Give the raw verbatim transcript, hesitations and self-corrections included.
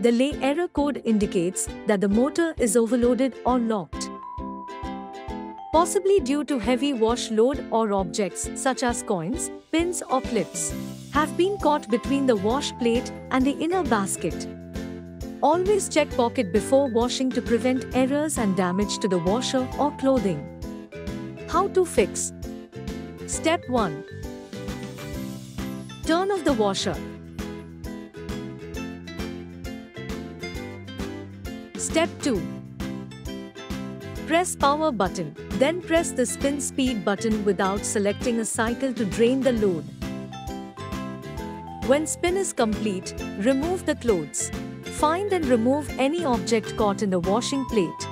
The L E error code indicates that the motor is overloaded or locked, possibly due to heavy wash load, or objects such as coins, pins or clips have been caught between the wash plate and the inner basket. Always check pocket before washing to prevent errors and damage to the washer or clothing. How to fix? Step one. Turn off the washer. Step two. Press power button, then press the spin speed button without selecting a cycle to drain the load. When spin is complete, remove the clothes. Find and remove any object caught in the washing plate.